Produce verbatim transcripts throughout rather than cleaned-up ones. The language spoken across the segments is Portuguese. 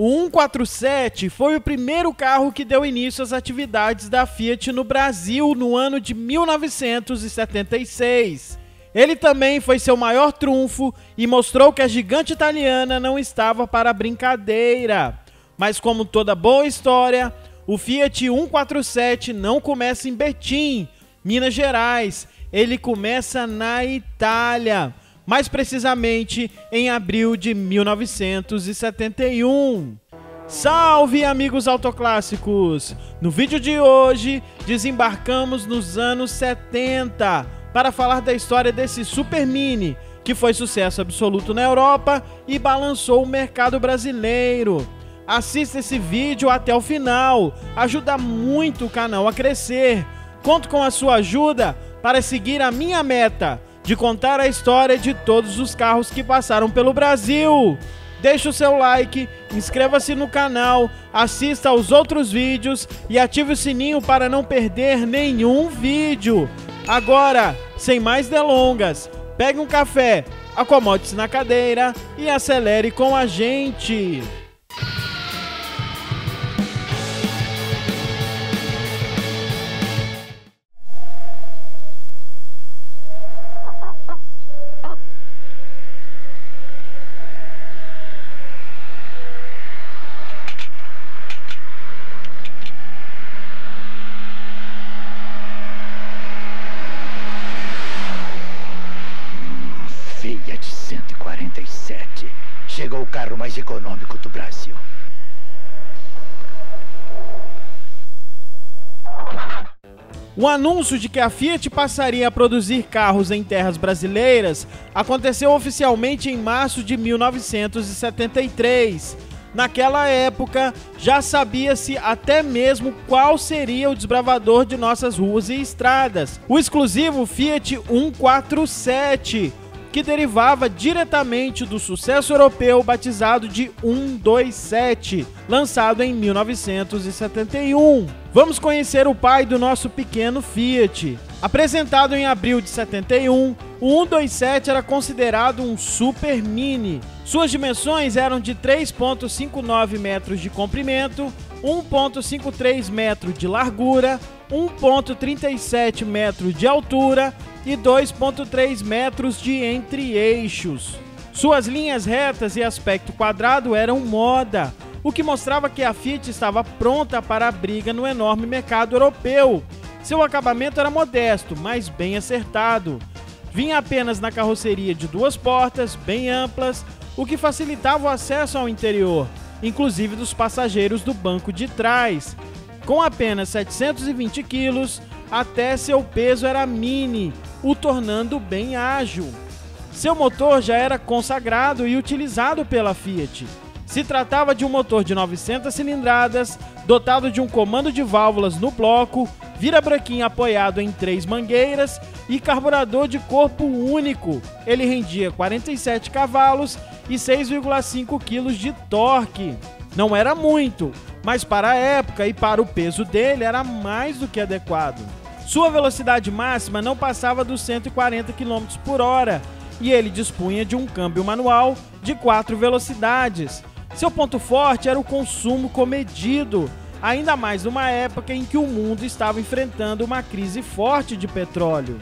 O um quatro sete foi o primeiro carro que deu início às atividades da Fiat no Brasil no ano de mil novecentos e setenta e seis. Ele também foi seu maior trunfo e mostrou que a gigante italiana não estava para brincadeira. Mas como toda boa história, o Fiat um quatro sete não começa em Betim, Minas Gerais, ele começa na Itália, mais precisamente em abril de mil novecentos e setenta e um. Salve, amigos autoclássicos! No vídeo de hoje, desembarcamos nos anos setenta para falar da história desse super mini, que foi sucesso absoluto na Europa e balançou o mercado brasileiro. Assista esse vídeo até o final, ajuda muito o canal a crescer. Conto com a sua ajuda para seguir a minha meta de contar a história de todos os carros que passaram pelo Brasil. Deixe o seu like, inscreva-se no canal, assista aos outros vídeos e ative o sininho para não perder nenhum vídeo. Agora, sem mais delongas, pegue um café, acomode-se na cadeira e acelere com a gente. Chegou o carro mais econômico do Brasil. O anúncio de que a Fiat passaria a produzir carros em terras brasileiras aconteceu oficialmente em março de mil novecentos e setenta e três. Naquela época, já sabia-se até mesmo qual seria o desbravador de nossas ruas e estradas, o exclusivo Fiat um quatro sete. Que derivava diretamente do sucesso europeu batizado de um dois sete, lançado em mil novecentos e setenta e um. Vamos conhecer o pai do nosso pequeno Fiat. Apresentado em abril de setenta e um, o um dois sete era considerado um super mini. Suas dimensões eram de três vírgula cinquenta e nove metros de comprimento, um vírgula cinquenta e três metros de largura, um vírgula trinta e sete metros de altura e dois vírgula três metros de entre-eixos. Suas linhas retas e aspecto quadrado eram moda, o que mostrava que a Fiat estava pronta para a briga no enorme mercado europeu. Seu acabamento era modesto, mas bem acertado. Vinha apenas na carroceria de duas portas, bem amplas, o que facilitava o acesso ao interior, inclusive dos passageiros do banco de trás. Com apenas setecentos e vinte quilos, até seu peso era mini, o tornando bem ágil. Seu motor já era consagrado e utilizado pela Fiat. Se tratava de um motor de novecentas cilindradas, dotado de um comando de válvulas no bloco, virabrequim apoiado em três mangueiras e carburador de corpo único. Ele rendia quarenta e sete cavalos e seis vírgula cinco quilos de torque. Não era muito, mas para a época e para o peso dele era mais do que adequado. Sua velocidade máxima não passava dos cento e quarenta quilômetros por hora e ele dispunha de um câmbio manual de quatro velocidades. Seu ponto forte era o consumo comedido, ainda mais numa época em que o mundo estava enfrentando uma crise forte de petróleo.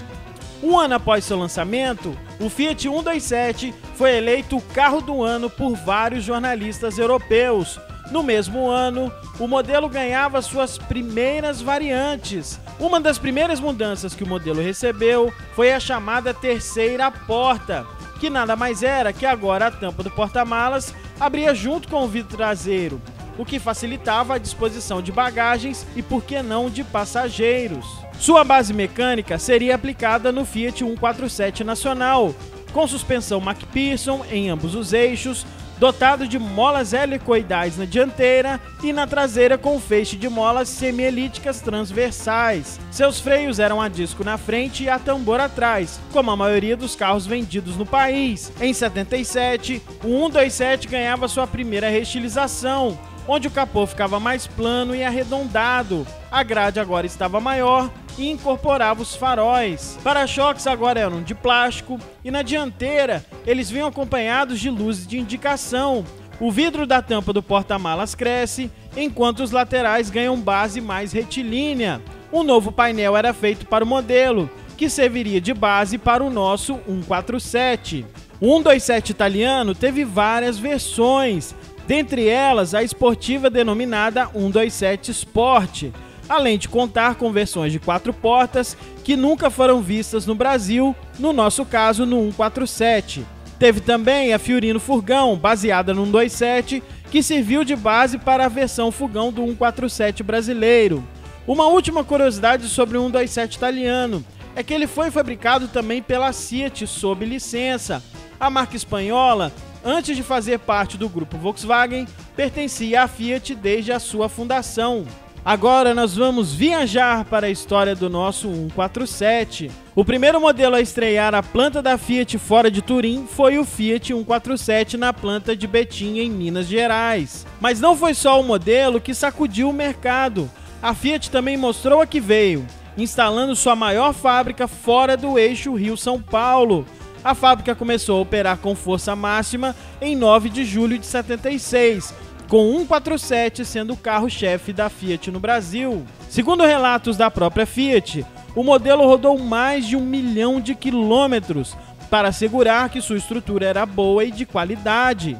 Um ano após seu lançamento, o Fiat um dois sete foi eleito o carro do ano por vários jornalistas europeus. No mesmo ano, o modelo ganhava suas primeiras variantes. Uma das primeiras mudanças que o modelo recebeu foi a chamada terceira porta, que nada mais era que agora a tampa do porta-malas abria junto com o vidro traseiro, o que facilitava a disposição de bagagens e, por que não, de passageiros. Sua base mecânica seria aplicada no Fiat um quatro sete Nacional, com suspensão MacPherson em ambos os eixos, dotado de molas helicoidais na dianteira e na traseira com feixe de molas semielípticas transversais. Seus freios eram a disco na frente e a tambor atrás, como a maioria dos carros vendidos no país. Em setenta e sete, o um dois sete ganhava sua primeira restilização, onde o capô ficava mais plano e arredondado. A grade agora estava maior e incorporava os faróis. Para-choques agora eram de plástico e na dianteira eles vinham acompanhados de luzes de indicação, O vidro da tampa do porta-malas cresce, enquanto os laterais ganham base mais retilínea. Um novo painel era feito para o modelo, que serviria de base para o nosso cento e quarenta e sete. O cento e vinte e sete italiano teve várias versões, dentre elas a esportiva denominada cento e vinte e sete Sport, além de contar com versões de quatro portas que nunca foram vistas no Brasil, no nosso caso no cento e quarenta e sete. Teve também a Fiorino Furgão, baseada no cento e vinte e sete, que serviu de base para a versão Furgão do cento e quarenta e sete brasileiro. Uma última curiosidade sobre o cento e vinte e sete italiano é que ele foi fabricado também pela Fiat sob licença. A marca espanhola, antes de fazer parte do grupo Volkswagen, pertencia à Fiat desde a sua fundação. Agora nós vamos viajar para a história do nosso cento e quarenta e sete. O primeiro modelo a estrear a planta da Fiat fora de Turim foi o Fiat cento e quarenta e sete na planta de Betim, em Minas Gerais. Mas não foi só o modelo que sacudiu o mercado. A Fiat também mostrou a que veio, instalando sua maior fábrica fora do eixo Rio-São Paulo. A fábrica começou a operar com força máxima em nove de julho de setenta e seis, com o cento e quarenta e sete sendo o carro-chefe da Fiat no Brasil. Segundo relatos da própria Fiat, o modelo rodou mais de um milhão de quilômetros para assegurar que sua estrutura era boa e de qualidade,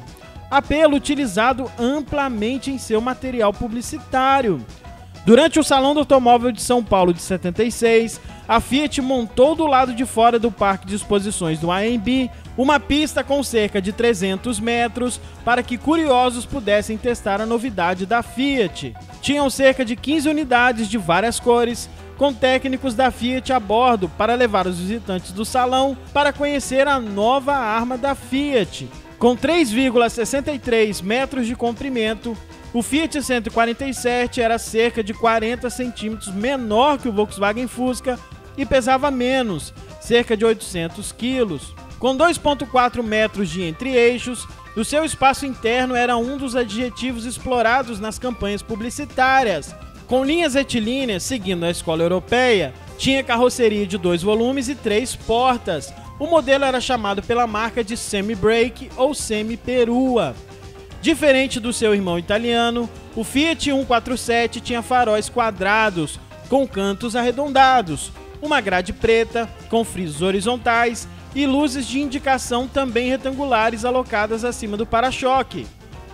apelo utilizado amplamente em seu material publicitário. Durante o Salão do Automóvel de São Paulo de setenta e seis, a Fiat montou do lado de fora do Parque de Exposições do A M B uma pista com cerca de trezentos metros para que curiosos pudessem testar a novidade da Fiat. Tinham cerca de quinze unidades de várias cores, com técnicos da Fiat a bordo para levar os visitantes do salão para conhecer a nova arma da Fiat. Com três vírgula sessenta e três metros de comprimento, o Fiat cento e quarenta e sete era cerca de quarenta centímetros menor que o Volkswagen Fusca e pesava menos, cerca de oitocentos quilos. Com dois vírgula quatro metros de entre-eixos, o seu espaço interno era um dos adjetivos explorados nas campanhas publicitárias. Com linhas retilíneas, seguindo a escola europeia, tinha carroceria de dois volumes e três portas. O modelo era chamado pela marca de semi-brake ou semi-perua. Diferente do seu irmão italiano, o Fiat cento e quarenta e sete tinha faróis quadrados, com cantos arredondados, uma grade preta, com frisos horizontais e luzes de indicação também retangulares alocadas acima do para-choque.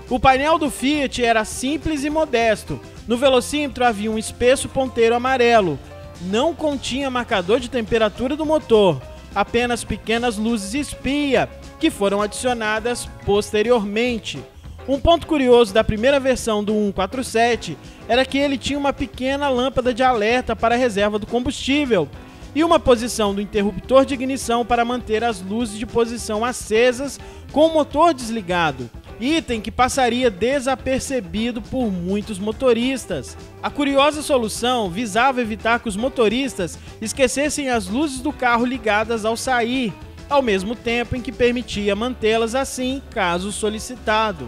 O painel do Fiat era simples e modesto. No velocímetro havia um espesso ponteiro amarelo. Não continha marcador de temperatura do motor, apenas pequenas luzes espia, que foram adicionadas posteriormente. Um ponto curioso da primeira versão do cento e quarenta e sete era que ele tinha uma pequena lâmpada de alerta para a reserva do combustível e uma posição do interruptor de ignição para manter as luzes de posição acesas com o motor desligado, item que passaria desapercebido por muitos motoristas. A curiosa solução visava evitar que os motoristas esquecessem as luzes do carro ligadas ao sair, ao mesmo tempo em que permitia mantê-las assim caso solicitado.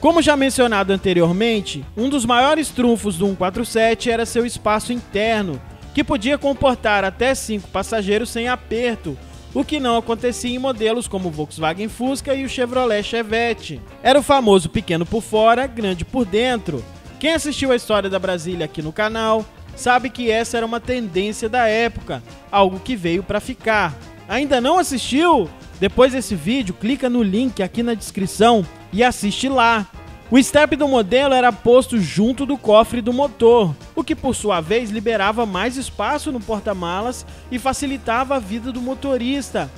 Como já mencionado anteriormente, um dos maiores trunfos do cento e quarenta e sete era seu espaço interno, que podia comportar até cinco passageiros sem aperto, o que não acontecia em modelos como o Volkswagen Fusca e o Chevrolet Chevette. Era o famoso pequeno por fora, grande por dentro. Quem assistiu a história da Brasília aqui no canal sabe que essa era uma tendência da época, algo que veio para ficar. Ainda não assistiu? Depois desse vídeo, clica no link aqui na descrição e assiste lá. O step do modelo era posto junto do cofre do motor, o que por sua vez liberava mais espaço no porta-malas e facilitava a vida do motorista.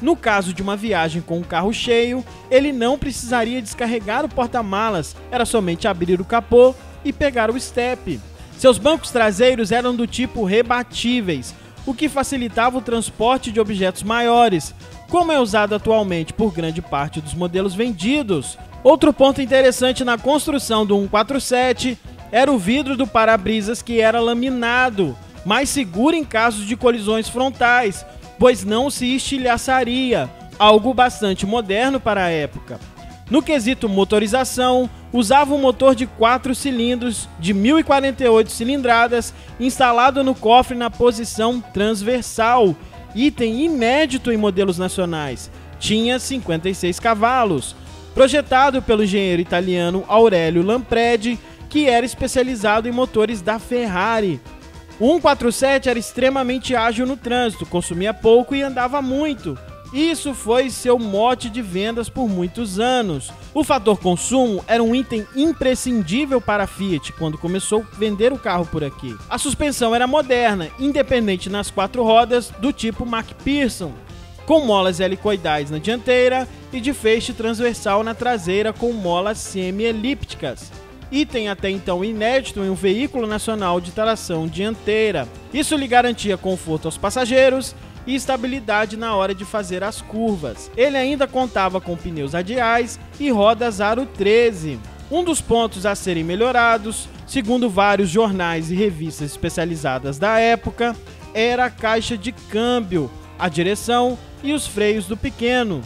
No caso de uma viagem com o carro cheio, ele não precisaria descarregar o porta-malas, era somente abrir o capô e pegar o step. Seus bancos traseiros eram do tipo rebatíveis, o que facilitava o transporte de objetos maiores, como é usado atualmente por grande parte dos modelos vendidos. Outro ponto interessante na construção do cento e quarenta e sete era o vidro do para-brisas, que era laminado, mais seguro em casos de colisões frontais, pois não se estilhaçaria, algo bastante moderno para a época. No quesito motorização, usava um motor de quatro cilindros de mil e quarenta e oito cilindradas instalado no cofre na posição transversal, item inédito em modelos nacionais. Tinha cinquenta e seis cavalos. projetado pelo engenheiro italiano Aurelio Lampredi, que era especializado em motores da Ferrari. O um quatro sete era extremamente ágil no trânsito, consumia pouco e andava muito. Isso foi seu mote de vendas por muitos anos. O fator consumo era um item imprescindível para a Fiat quando começou a vender o carro por aqui. A suspensão era moderna, independente nas quatro rodas, do tipo MacPherson, com molas helicoidais na dianteira e de feixe transversal na traseira com molas semi-elípticas. Item até então inédito em um veículo nacional de tração dianteira. Isso lhe garantia conforto aos passageiros e estabilidade na hora de fazer as curvas. Ele ainda contava com pneus radiais e rodas aro treze. Um dos pontos a serem melhorados, segundo vários jornais e revistas especializadas da época, era a caixa de câmbio, a direção e os freios do pequeno.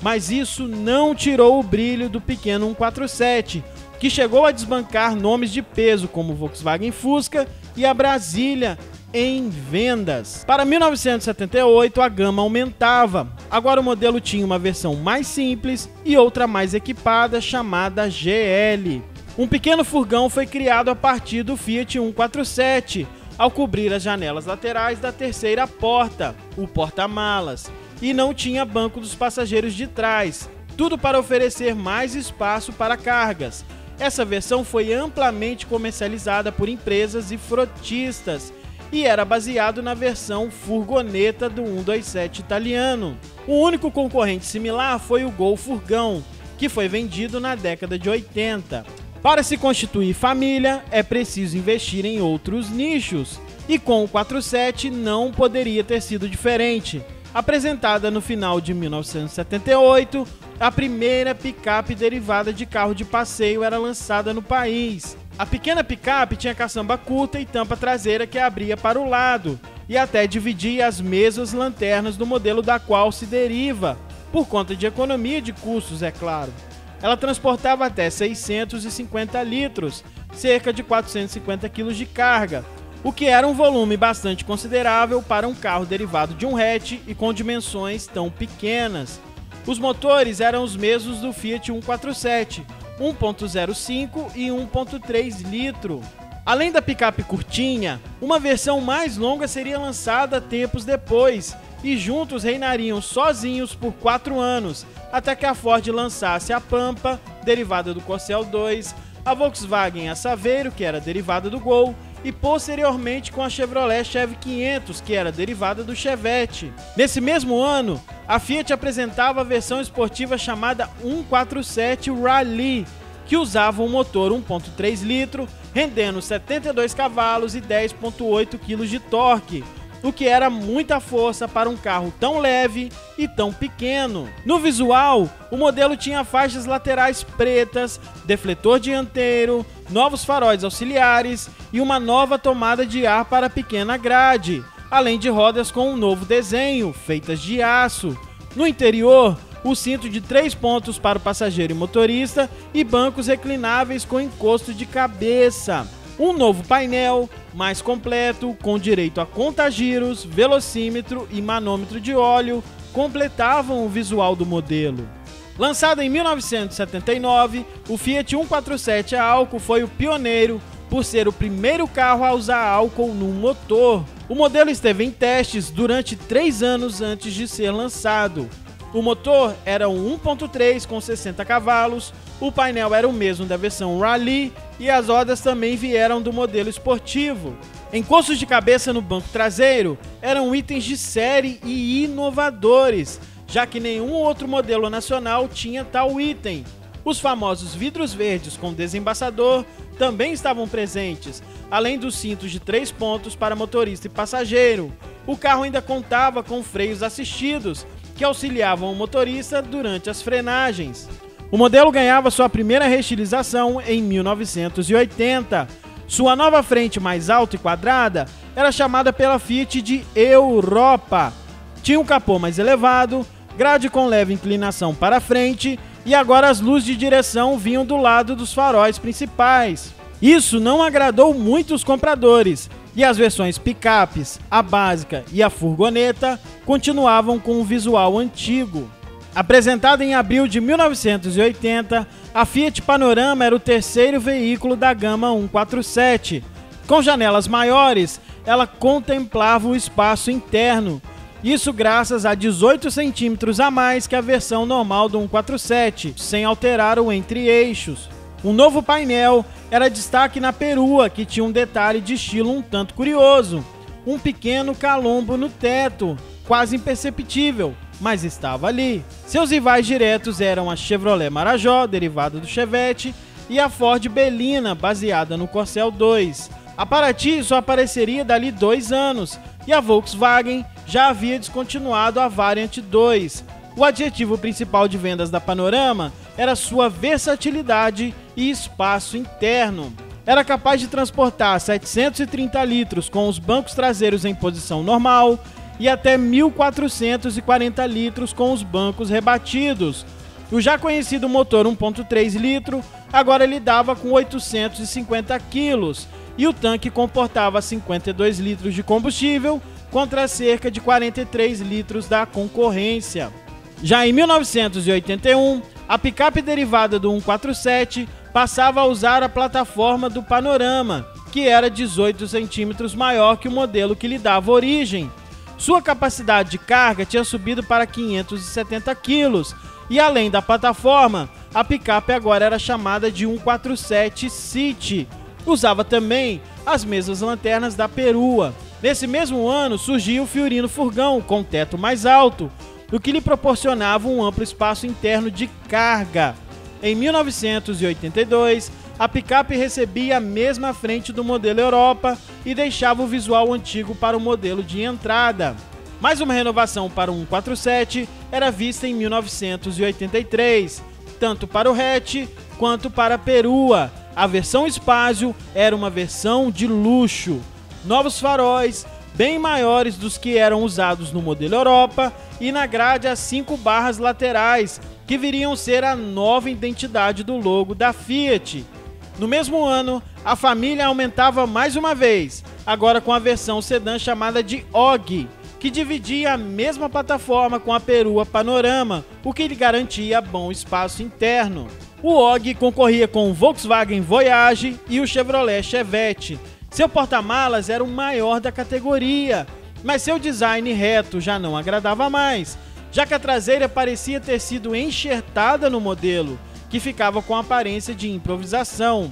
Mas isso não tirou o brilho do pequeno um quatro sete, que chegou a desbancar nomes de peso como o Volkswagen Fusca e a Brasília em vendas. Para mil novecentos e setenta e oito, a gama aumentava. Agora o modelo tinha uma versão mais simples e outra mais equipada, chamada G L. Um pequeno furgão foi criado a partir do Fiat um quatro sete, ao cobrir as janelas laterais da terceira porta, o porta-malas, e não tinha banco dos passageiros de trás, tudo para oferecer mais espaço para cargas. Essa versão foi amplamente comercializada por empresas e frotistas, e era baseado na versão furgoneta do um dois sete italiano. O único concorrente similar foi o Gol Furgão, que foi vendido na década de oitenta. Para se constituir família, é preciso investir em outros nichos, e com o quatro sete não poderia ter sido diferente. Apresentada no final de mil novecentos e setenta e oito, a primeira picape derivada de carro de passeio era lançada no país. A pequena picape tinha caçamba curta e tampa traseira que abria para o lado e até dividia as mesmas lanternas do modelo da qual se deriva, por conta de economia de custos, é claro. Ela transportava até seiscentos e cinquenta litros, cerca de quatrocentos e cinquenta quilos de carga, o que era um volume bastante considerável para um carro derivado de um hatch e com dimensões tão pequenas. Os motores eram os mesmos do Fiat um quatro sete, um ponto zero cinco e um ponto três litro. Além da picape curtinha, uma versão mais longa seria lançada tempos depois, e juntos reinariam sozinhos por quatro anos, até que a Ford lançasse a Pampa, derivada do Corcel dois, a Volkswagen a Saveiro, que era derivada do Gol, e posteriormente com a Chevrolet Chevy quinhentos, que era derivada do Chevette. Nesse mesmo ano, a Fiat apresentava a versão esportiva chamada um quatro sete Rally, que usava um motor um ponto três litro, rendendo setenta e dois cavalos e dez ponto oito quilos de torque, o que era muita força para um carro tão leve e tão pequeno. No visual, o modelo tinha faixas laterais pretas, defletor dianteiro, novos faróis auxiliares e uma nova tomada de ar para a pequena grade, além de rodas com um novo desenho, feitas de aço. No interior, o cinto de três pontos para o passageiro e motorista e bancos reclináveis com encosto de cabeça. Um novo painel, mais completo, com direito a contagiros, velocímetro e manômetro de óleo, completavam o visual do modelo. Lançado em mil novecentos e setenta e nove, o Fiat um quatro sete a álcool foi o pioneiro por ser o primeiro carro a usar álcool no motor. O modelo esteve em testes durante três anos antes de ser lançado. O motor era um um ponto três com sessenta cavalos, o painel era o mesmo da versão Rally e as rodas também vieram do modelo esportivo. Encostos de cabeça no banco traseiro eram itens de série e inovadores, já que nenhum outro modelo nacional tinha tal item. Os famosos vidros verdes com desembaçador também estavam presentes, além dos cintos de três pontos para motorista e passageiro. O carro ainda contava com freios assistidos, que auxiliavam o motorista durante as frenagens. O modelo ganhava sua primeira reestilização em mil novecentos e oitenta. Sua nova frente mais alta e quadrada era chamada pela Fiat de Europa. Tinha um capô mais elevado, grade com leve inclinação para a frente e agora as luzes de direção vinham do lado dos faróis principais. Isso não agradou muito os compradores e as versões picapes, a básica e a furgoneta continuavam com o visual antigo. Apresentada em abril de mil novecentos e oitenta, a Fiat Panorama era o terceiro veículo da gama cento e quarenta e sete. Com janelas maiores, ela contemplava o espaço interno, isso graças a dezoito centímetros a mais que a versão normal do cento e quarenta e sete, sem alterar o entre-eixos. Um novo painel era destaque na perua, que tinha um detalhe de estilo um tanto curioso, um pequeno calombo no teto, quase imperceptível, mas estava ali. Seus rivais diretos eram a Chevrolet Marajó, derivada do Chevette, e a Ford Belina, baseada no Corcel dois. A Parati só apareceria dali dois anos, e a Volkswagen já havia descontinuado a Variant dois. O adjetivo principal de vendas da Panorama era sua versatilidade e espaço interno. Era capaz de transportar setecentos e trinta litros com os bancos traseiros em posição normal e até mil quatrocentos e quarenta litros com os bancos rebatidos. O já conhecido motor um ponto três litro agora lidava com oitocentos e cinquenta quilos e o tanque comportava cinquenta e dois litros de combustível contra cerca de quarenta e três litros da concorrência. Já em mil novecentos e oitenta e um, a picape derivada do cento e quarenta e sete passava a usar a plataforma do Panorama, que era dezoito centímetros maior que o modelo que lhe dava origem. Sua capacidade de carga tinha subido para quinhentos e setenta quilos e, além da plataforma, a picape agora era chamada de cento e quarenta e sete City. Usava também as mesmas lanternas da perua. Nesse mesmo ano surgiu o Fiorino furgão com teto mais alto, o que lhe proporcionava um amplo espaço interno de carga. Em mil novecentos e oitenta e dois, a picape recebia a mesma frente do modelo Europa e deixava o visual antigo para o modelo de entrada. Mais uma renovação para o cento e quarenta e sete era vista em mil novecentos e oitenta e três, tanto para o hatch quanto para a perua. A versão Spazio era uma versão de luxo. Novos faróis, bem maiores dos que eram usados no modelo Europa, e na grade as cinco barras laterais, que viriam ser a nova identidade do logo da Fiat. No mesmo ano, a família aumentava mais uma vez, agora com a versão sedã chamada de Og, que dividia a mesma plataforma com a perua Panorama, o que lhe garantia bom espaço interno. O Og concorria com o Volkswagen Voyage e o Chevrolet Chevette. Seu porta-malas era o maior da categoria, mas seu design reto já não agradava mais, já que a traseira parecia ter sido enxertada no modelo, que ficava com aparência de improvisação.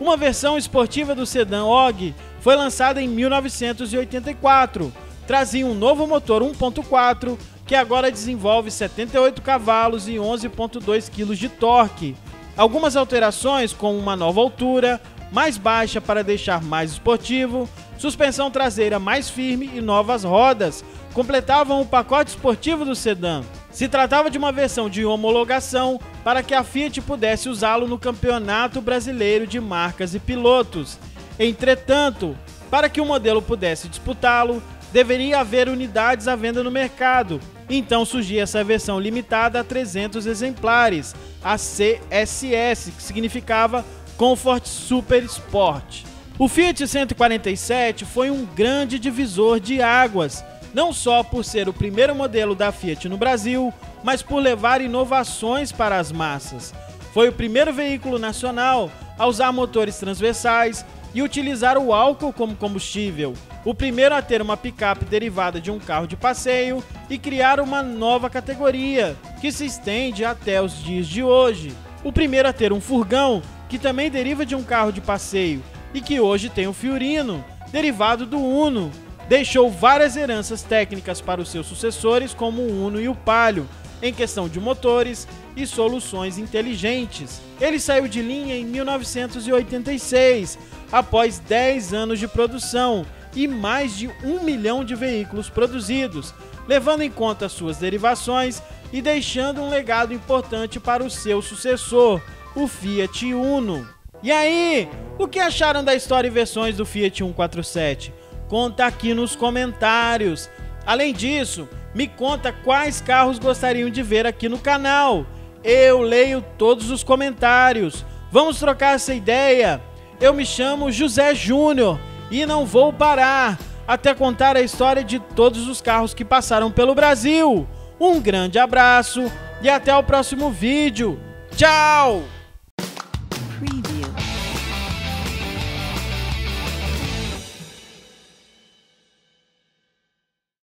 Uma versão esportiva do sedã Og foi lançada em mil novecentos e oitenta e quatro, trazia um novo motor um ponto quatro, que agora desenvolve setenta e oito cavalos e onze ponto dois quilos de torque. Algumas alterações, como uma nova altura, mais baixa para deixar mais esportivo, suspensão traseira mais firme e novas rodas completavam o pacote esportivo do sedã. Se tratava de uma versão de homologação para que a Fiat pudesse usá-lo no Campeonato Brasileiro de Marcas e Pilotos. Entretanto, para que o modelo pudesse disputá-lo, deveria haver unidades à venda no mercado. Então surgia essa versão limitada a trezentos exemplares, a C S S, que significava Comfort Super Sport. O Fiat cento e quarenta e sete foi um grande divisor de águas, não só por ser o primeiro modelo da Fiat no Brasil, mas por levar inovações para as massas. Foi o primeiro veículo nacional a usar motores transversais e utilizar o álcool como combustível, o primeiro a ter uma picape derivada de um carro de passeio e criar uma nova categoria, que se estende até os dias de hoje. O primeiro a ter um furgão, que também deriva de um carro de passeio, e que hoje tem o Fiorino, derivado do Uno. Deixou várias heranças técnicas para os seus sucessores, como o Uno e o Palio, em questão de motores e soluções inteligentes. Ele saiu de linha em mil novecentos e oitenta e seis, após dez anos de produção e mais de um milhão de veículos produzidos, levando em conta suas derivações e deixando um legado importante para o seu sucessor, o Fiat Uno. E aí, o que acharam da história e versões do Fiat cento e quarenta e sete? Conta aqui nos comentários. Além disso, me conta quais carros gostariam de ver aqui no canal. Eu leio todos os comentários. Vamos trocar essa ideia? Eu me chamo José Júnior e não vou parar até contar a história de todos os carros que passaram pelo Brasil. um grande abraço e até o próximo vídeo. Tchau!